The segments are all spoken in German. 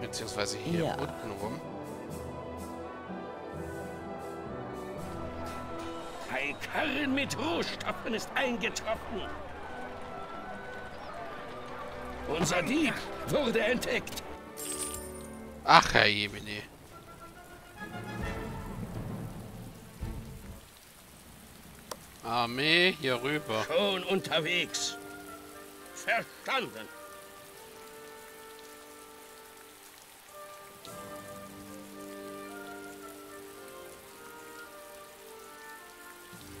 Beziehungsweise hier unten rum. Ein Karren mit Rohstoffen ist eingetroffen. Unser Dieb wurde entdeckt. Ach, Herr Jemine. Armee hier rüber. Schon unterwegs. Verstanden.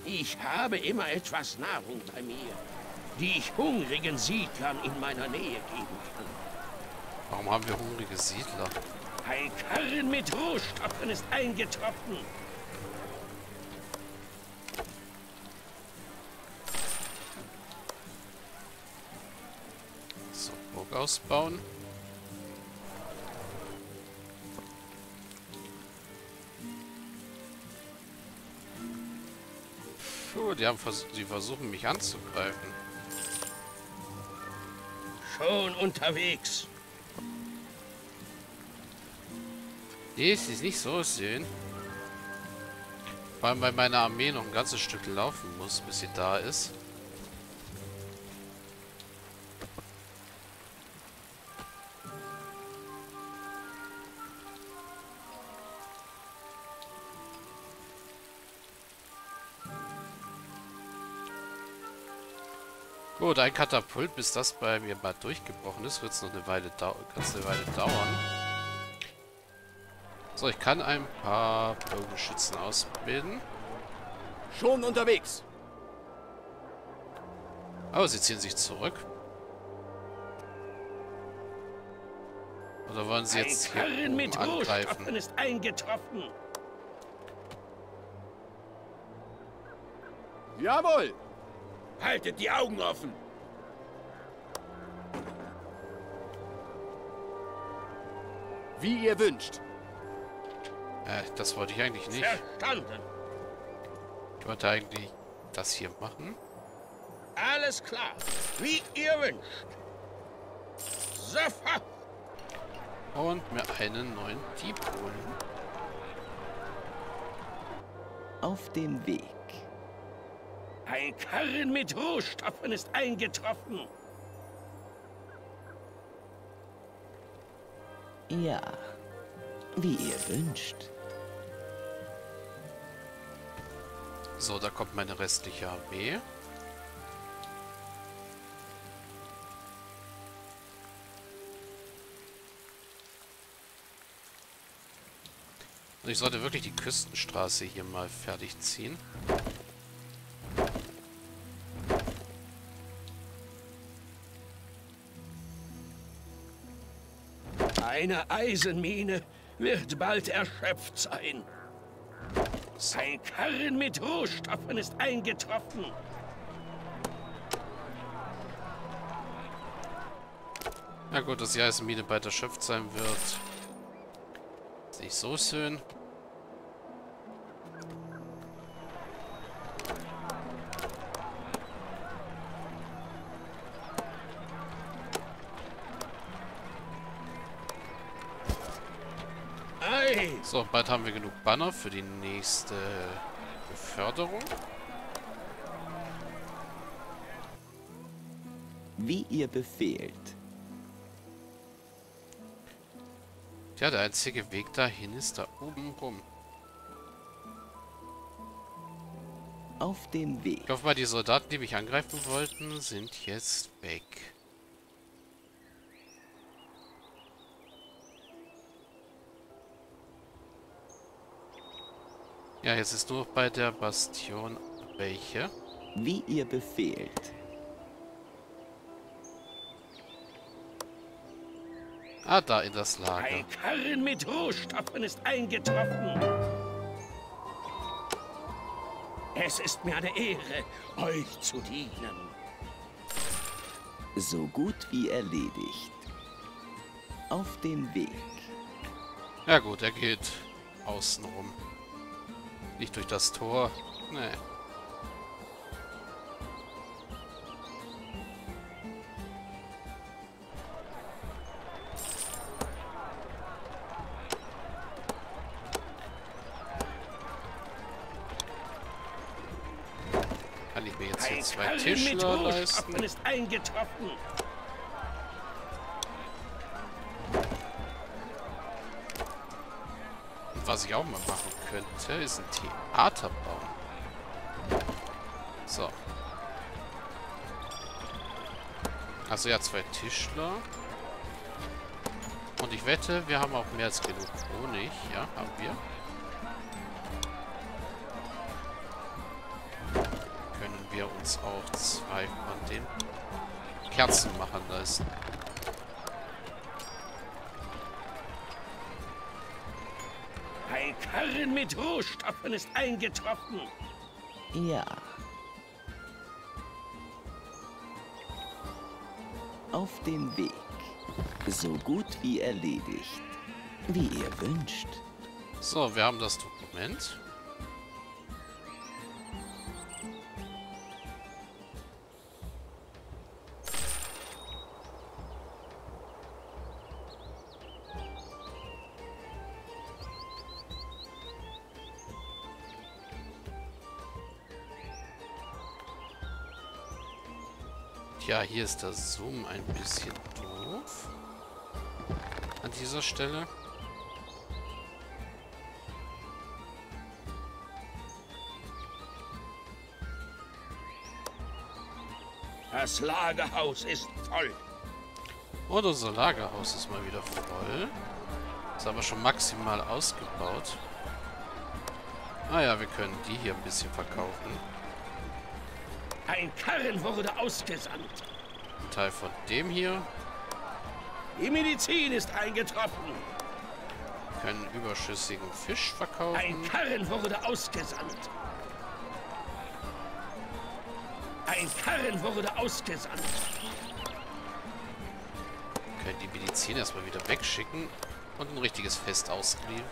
Ich habe immer etwas Nahrung bei mir, die ich hungrigen Siedlern in meiner Nähe geben kann. Warum haben wir hungrige Siedler? Ein Karren mit Rohstoffen ist eingetroffen. So, Burg ausbauen. Puh, die versuchen mich anzugreifen. Schon unterwegs. Nee, es ist nicht so schön. Vor allem, weil meine Armee noch ein ganzes Stück laufen muss, bis sie da ist. Gut, ein Katapult, bis das bei mir mal durchgebrochen ist, wird es noch eine Weile, dauern. So, ich kann ein paar Bogenschützen ausbilden. Schon unterwegs! Aber sie ziehen sich zurück. Oder wollen sie jetzt hier oben angreifen? Ist eingetroffen. Jawohl! Haltet die Augen offen! Wie ihr wünscht. Das wollte ich eigentlich nicht. Verstanden. Ich wollte eigentlich das hier machen. Alles klar. Wie ihr wünscht. Sofort. Und mir einen neuen Dieb holen. Auf dem Weg. Ein Karren mit Rohstoffen ist eingetroffen. Ja, wie ihr wünscht. So, da kommt meine restliche Armee. Und ich sollte wirklich die Küstenstraße hier mal fertig ziehen. Eine Eisenmine wird bald erschöpft sein. Sein Karren mit Rohstoffen ist eingetroffen. Na gut, dass die Eisenmine bald erschöpft sein wird. Ist nicht so schön. So, bald haben wir genug Banner für die nächste Beförderung. Wie ihr befehlt. Tja, der einzige Weg dahin ist da oben rum. Auf dem Weg. Ich hoffe mal, die Soldaten, die mich angreifen wollten, sind jetzt weg. Ja, jetzt ist nur bei der Bastion welche. Wie ihr befehlt. Ah, da in das Lager. Ein Karren mit Rohstoffen ist eingetroffen. Es ist mir eine Ehre, euch zu dienen. So gut wie erledigt. Auf dem Weg. Ja gut, er geht außenrum. Nicht durch das Tor. Nee. zwei Tischler leisten. Und was ich auch mal machen könnte, ist ein Theater bauen. So. Also ja, zwei Tischler. Und ich wette, wir haben auch mehr als genug Honig. Ja, haben wir. Können wir uns auch zwei von den Kerzenmachern leisten. Ein Karren mit Rohstoffen ist eingetroffen. Ja. Auf dem Weg. So gut wie erledigt. Wie ihr wünscht. So, wir haben das Dokument. Ja, hier ist der Zoom ein bisschen doof. An dieser Stelle. Das Lagerhaus ist voll. Und unser Lagerhaus ist mal wieder voll. Ist aber schon maximal ausgebaut. Ah ja, wir können die hier ein bisschen verkaufen. Ein Karren wurde ausgesandt. Ein Teil von dem hier. Die Medizin ist eingetroffen. Wir können überschüssigen Fisch verkaufen. Ein Karren wurde ausgesandt. Ein Karren wurde ausgesandt. Wir können die Medizin erstmal wieder wegschicken und ein richtiges Fest ausrichten.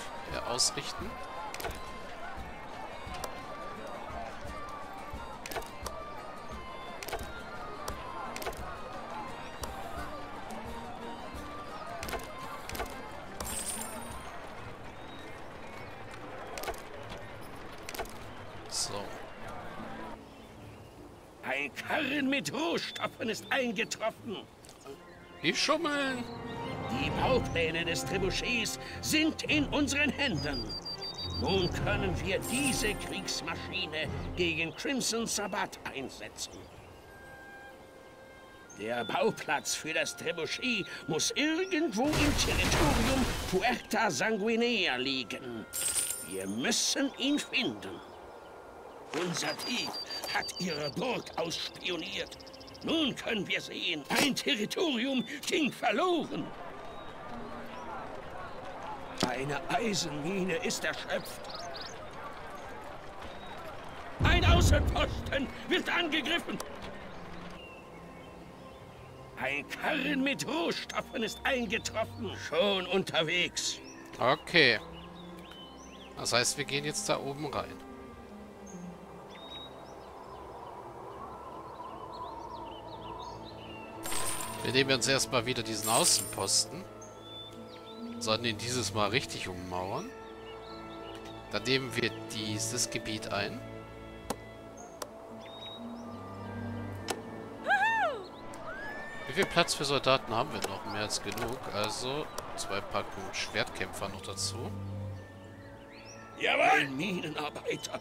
Ein Karren mit Rohstoffen ist eingetroffen. Die schummeln. Die Baupläne des Trebuchets sind in unseren Händen. Nun können wir diese Kriegsmaschine gegen Crimson Sabbat einsetzen. Der Bauplatz für das Trebuchet muss irgendwo im Territorium Puerta Sanguinea liegen. Wir müssen ihn finden. Unser Dieb hat ihre Burg ausspioniert. Nun können wir sehen, ein Territorium ging verloren. Eine Eisenmine ist erschöpft. Ein Außenposten wird angegriffen. Ein Karren mit Rohstoffen ist eingetroffen. Schon unterwegs. Okay. Das heißt, wir gehen jetzt da oben rein. Wir nehmen uns erstmal wieder diesen Außenposten. Sollten ihn dieses Mal richtig ummauern. Dann nehmen wir dieses Gebiet ein. Wie viel Platz für Soldaten haben wir noch? Mehr als genug. Also zwei Packungen Schwertkämpfer noch dazu. Jawohl! Minenarbeiter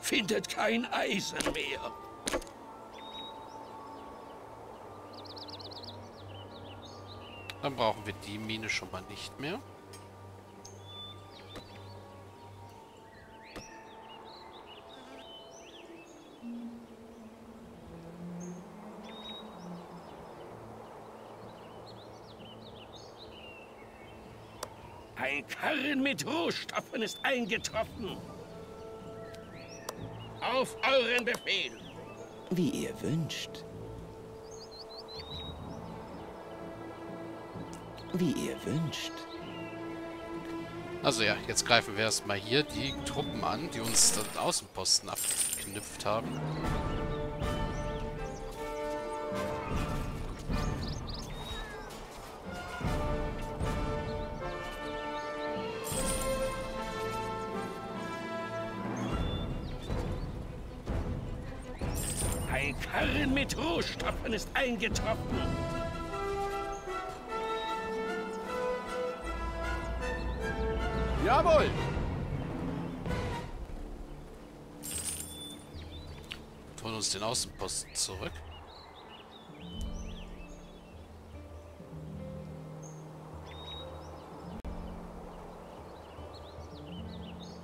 findet kein Eisen mehr. Dann brauchen wir die Mine schon mal nicht mehr. Ein Karren mit Rohstoffen ist eingetroffen. Auf euren Befehl. Wie ihr wünscht. Wie ihr wünscht. Also ja, jetzt greifen wir erstmal hier die Truppen an, die uns den Außenposten abgeknüpft haben. Ein Karren mit Rohstoffen ist eingetroffen. Jawohl! Holen uns den Außenposten zurück.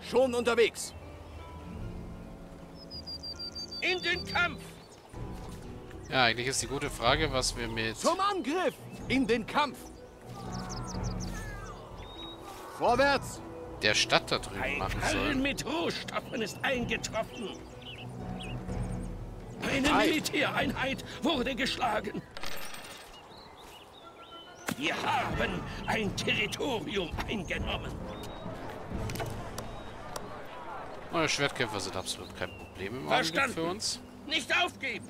Schon unterwegs. In den Kampf! Ja, eigentlich ist die gute Frage, was wir mit... Zum Angriff! In den Kampf! Vorwärts! Der Stadt da drüben ein machen sollen. Ein mit Rohstoffen ist eingetroffen. Eine Militäreinheit wurde geschlagen. Wir haben ein Territorium eingenommen. Neue Schwertkämpfer sind absolut kein Problem im Augenblick für uns. Nicht aufgeben!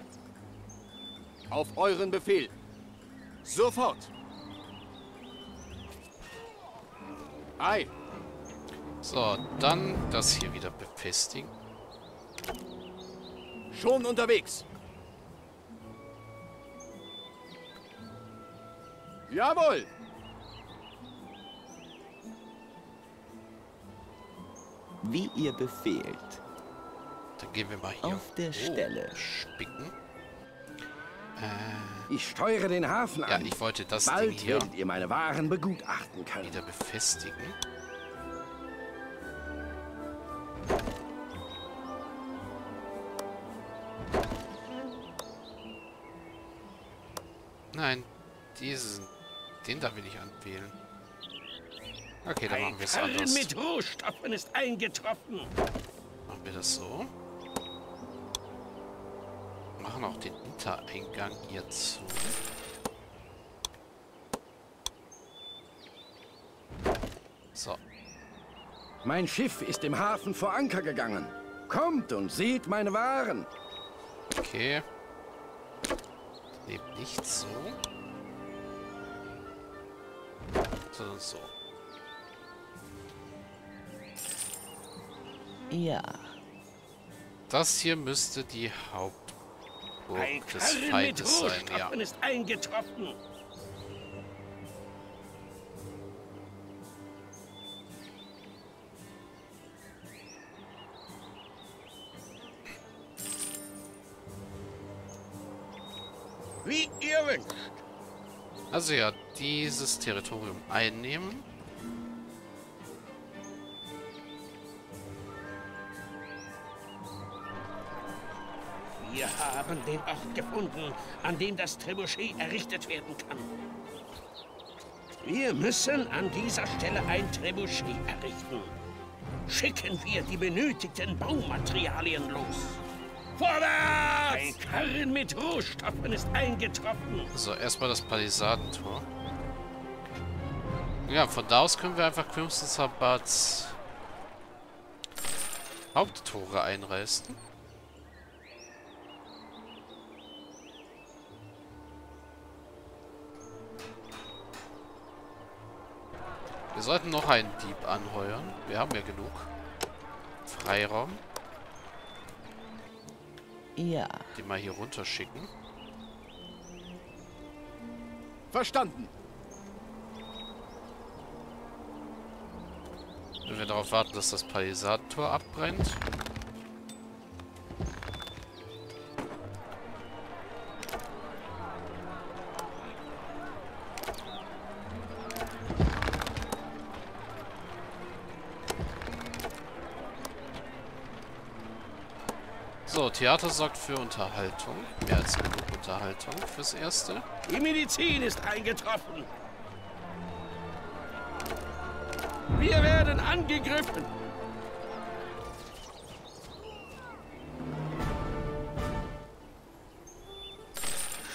Auf euren Befehl. Sofort! Ei! So, dann das hier wieder befestigen. Schon unterwegs. Jawohl. Wie ihr befehlt. Dann gehen wir mal hier auf der Stelle spicken. Ich steuere den Hafen an. Ja, ich wollte das Ding hier. Bald werdet ihr meine Waren begutachten können. Wieder befestigen. Nein, diesen, den darf ich nicht anwählen. Okay, dann machen wir es anders. Mit Rohstoffen ist eingetroffen. Machen wir das so. Machen auch den Hintereingang hier zu. So. Mein Schiff ist im Hafen vor Anker gegangen. Kommt und seht meine Waren. Okay. Eben nicht so, sondern so. Ja. Das hier müsste die Hauptburg des Feindes sein, ja. Ist eingetroffen. Wie ihr wünscht. Also ja, dieses Territorium einnehmen. Wir haben den Ort gefunden, an dem das Trebuchet errichtet werden kann. Wir müssen an dieser Stelle ein Trebuchet errichten. Schicken wir die benötigten Baumaterialien los. Vorwärts! Ein Karren mit Rohstoffen ist eingetroffen. So, erstmal das Palisadentor. Ja, von da aus können wir einfach Crimson Sabbats Haupttore einreißen. Wir sollten noch einen Dieb anheuern. Wir haben ja genug Freiraum. Ja. Die mal hier runterschicken. Verstanden. Wenn wir darauf warten, dass das Palisadentor abbrennt. So, Theater sorgt für Unterhaltung. Mehr als genug Unterhaltung fürs Erste. Die Medizin ist eingetroffen. Wir werden angegriffen.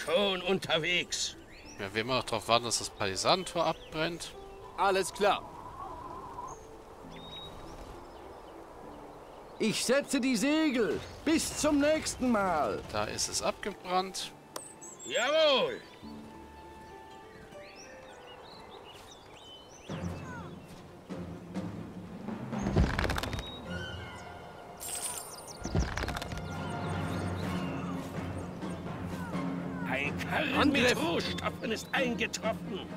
Schon unterwegs. Ja, wir immer noch darauf warten, dass das Palisadentor abbrennt. Alles klar. Ich setze die Segel. Bis zum nächsten Mal. Da ist es abgebrannt. Jawohl. Herrin mit Rohstoffen ist eingetroffen.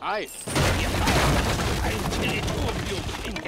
Eis. Ein Territorium in